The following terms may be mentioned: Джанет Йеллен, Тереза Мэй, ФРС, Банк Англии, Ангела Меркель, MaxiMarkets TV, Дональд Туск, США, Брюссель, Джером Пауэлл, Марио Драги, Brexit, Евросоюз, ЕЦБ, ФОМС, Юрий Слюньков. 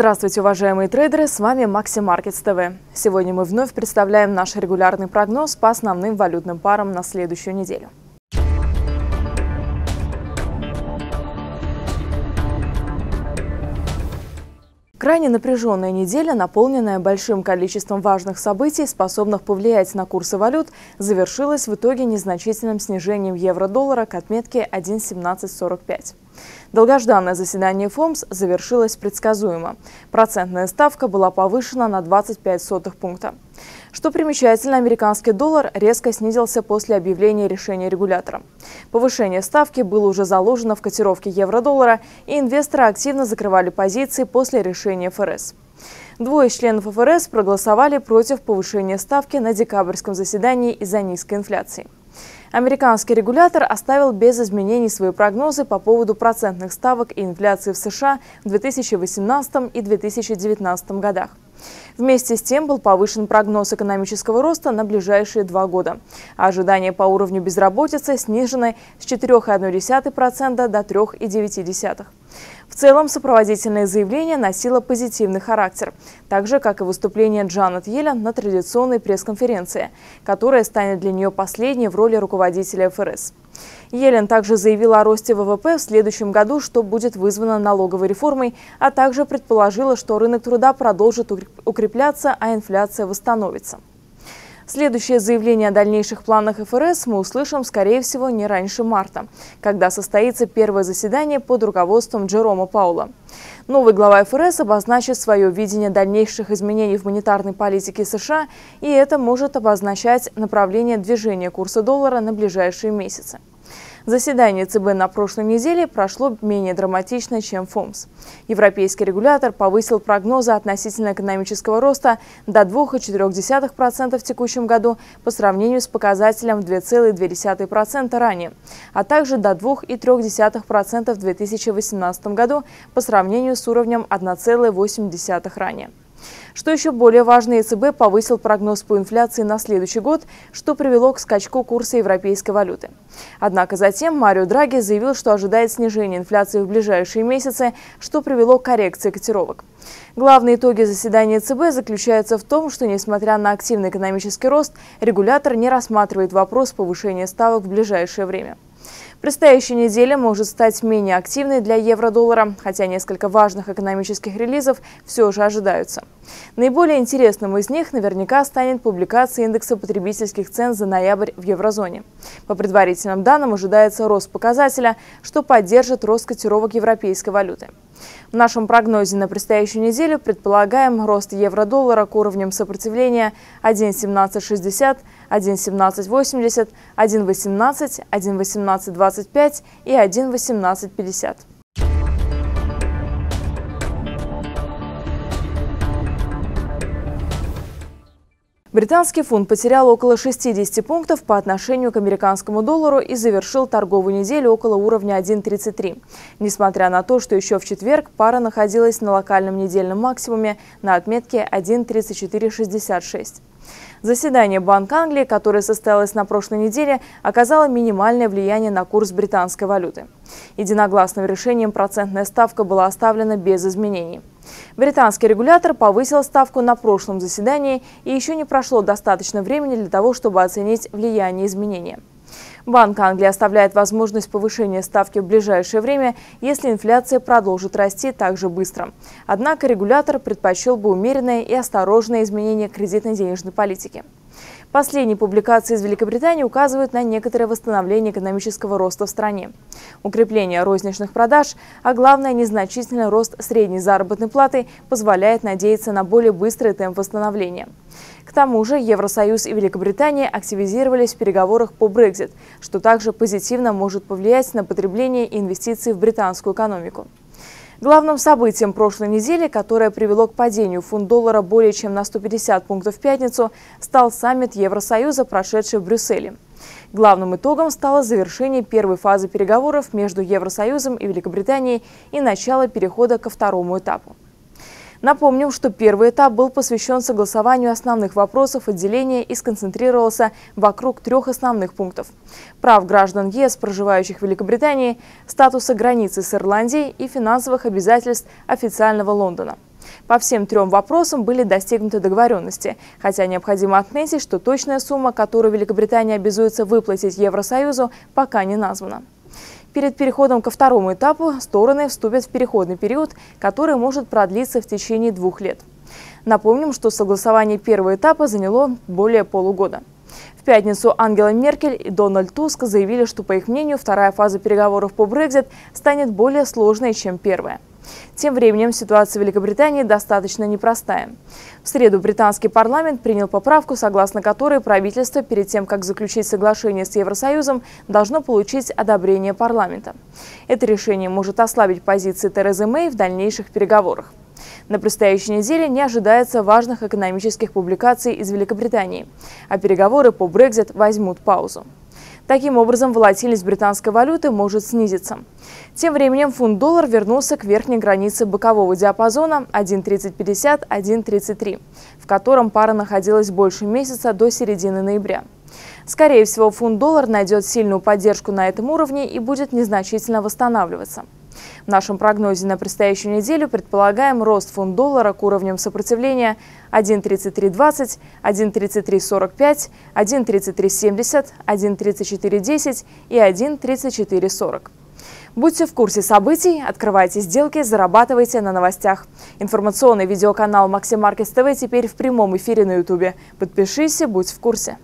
Здравствуйте, уважаемые трейдеры, с вами MaxiMarkets TV. Сегодня мы вновь представляем наш регулярный прогноз по основным валютным парам на следующую неделю. Крайне напряженная неделя, наполненная большим количеством важных событий, способных повлиять на курсы валют, завершилась в итоге незначительным снижением евро-доллара к отметке 1.1745. Долгожданное заседание ФОМС завершилось предсказуемо. Процентная ставка была повышена на 25 сотых пункта. Что примечательно, американский доллар резко снизился после объявления решения регулятора. Повышение ставки было уже заложено в котировке евро-доллара, и инвесторы активно закрывали позиции после решения ФРС. Двое членов ФРС проголосовали против повышения ставки на декабрьском заседании из-за низкой инфляции. Американский регулятор оставил без изменений свои прогнозы по поводу процентных ставок и инфляции в США в 2018 и 2019 годах. Вместе с тем был повышен прогноз экономического роста на ближайшие 2 года. А ожидания по уровню безработицы снижены с 4,1% до 3,9%. В целом сопроводительное заявление носило позитивный характер, так же, как и выступление Джанет Йеллен на традиционной пресс-конференции, которая станет для нее последней в роли руководителя ФРС. Йеллен также заявила о росте ВВП в следующем году, что будет вызвано налоговой реформой, а также предположила, что рынок труда продолжит укрепляться, а инфляция восстановится. Следующее заявление о дальнейших планах ФРС мы услышим, скорее всего, не раньше марта, когда состоится первое заседание под руководством Джерома Пауэлла. Новый глава ФРС обозначит свое видение дальнейших изменений в монетарной политике США, и это может обозначать направление движения курса доллара на ближайшие месяцы. Заседание ЦБ на прошлой неделе прошло менее драматично, чем ФОМС. Европейский регулятор повысил прогнозы относительно экономического роста до 2,4% в текущем году по сравнению с показателем 2,2% ранее, а также до 2,3% в 2018 году по сравнению с уровнем 1,8% ранее. Что еще более важно, ЕЦБ повысил прогноз по инфляции на следующий год, что привело к скачку курса европейской валюты. Однако затем Марио Драги заявил, что ожидает снижения инфляции в ближайшие месяцы, что привело к коррекции котировок. Главные итоги заседания ЕЦБ заключаются в том, что, несмотря на активный экономический рост, регулятор не рассматривает вопрос повышения ставок в ближайшее время. Предстоящая неделя может стать менее активной для евро-доллара, хотя несколько важных экономических релизов все же ожидаются. Наиболее интересным из них наверняка станет публикация индекса потребительских цен за ноябрь в еврозоне. По предварительным данным ожидается рост показателя, что поддержит рост котировок европейской валюты. В нашем прогнозе на предстоящую неделю предполагаем рост евро-доллара к уровням сопротивления 1.1760, 1.1780, 1.18, 1.1825 и 1.1850. Британский фунт потерял около 60 пунктов по отношению к американскому доллару и завершил торговую неделю около уровня 1.33, несмотря на то, что еще в четверг пара находилась на локальном недельном максимуме на отметке 1.3466. Заседание Банка Англии, которое состоялось на прошлой неделе, оказало минимальное влияние на курс британской валюты. Единогласным решением процентная ставка была оставлена без изменений. Британский регулятор повысил ставку на прошлом заседании, и еще не прошло достаточно времени для того, чтобы оценить влияние изменения. Банк Англии оставляет возможность повышения ставки в ближайшее время, если инфляция продолжит расти так же быстро. Однако регулятор предпочел бы умеренное и осторожное изменение кредитно-денежной политики. Последние публикации из Великобритании указывают на некоторое восстановление экономического роста в стране. Укрепление розничных продаж, а главное незначительный рост средней заработной платы позволяет надеяться на более быстрый темп восстановления. К тому же Евросоюз и Великобритания активизировались в переговорах по Brexit, что также позитивно может повлиять на потребление и инвестиции в британскую экономику. Главным событием прошлой недели, которое привело к падению фунт-доллара более чем на 150 пунктов в пятницу, стал саммит Евросоюза, прошедший в Брюсселе. Главным итогом стало завершение первой фазы переговоров между Евросоюзом и Великобританией и начало перехода ко второму этапу. Напомним, что первый этап был посвящен согласованию основных вопросов отделения и сконцентрировался вокруг 3 основных пунктов – прав граждан ЕС, проживающих в Великобритании, статуса границы с Ирландией и финансовых обязательств официального Лондона. По всем трем вопросам были достигнуты договоренности, хотя необходимо отметить, что точная сумма, которую Великобритания обязуется выплатить Евросоюзу, пока не названа. Перед переходом ко второму этапу стороны вступят в переходный период, который может продлиться в течение 2 лет. Напомним, что согласование первого этапа заняло более полугода. В пятницу Ангела Меркель и Дональд Туск заявили, что, по их мнению, вторая фаза переговоров по Brexit станет более сложной, чем первая. Тем временем ситуация в Великобритании достаточно непростая. В среду британский парламент принял поправку, согласно которой правительство перед тем, как заключить соглашение с Евросоюзом, должно получить одобрение парламента. Это решение может ослабить позиции Терезы Мэй в дальнейших переговорах. На предстоящей неделе не ожидается важных экономических публикаций из Великобритании, а переговоры по Brexit возьмут паузу. Таким образом, волатильность британской валюты может снизиться. Тем временем фунт-доллар вернулся к верхней границе бокового диапазона 1.3050-1.33, в котором пара находилась больше месяца до середины ноября. Скорее всего, фунт-доллар найдет сильную поддержку на этом уровне и будет незначительно восстанавливаться. В нашем прогнозе на предстоящую неделю предполагаем рост фунт-доллара к уровням сопротивления 1.3320, 1.3345, 1.3370, 1.3410 и 1.3440. Будьте в курсе событий, открывайте сделки, зарабатывайте на новостях. Информационный видеоканал MaxiMarkets TV теперь в прямом эфире на YouTube. Подпишись, будь в курсе.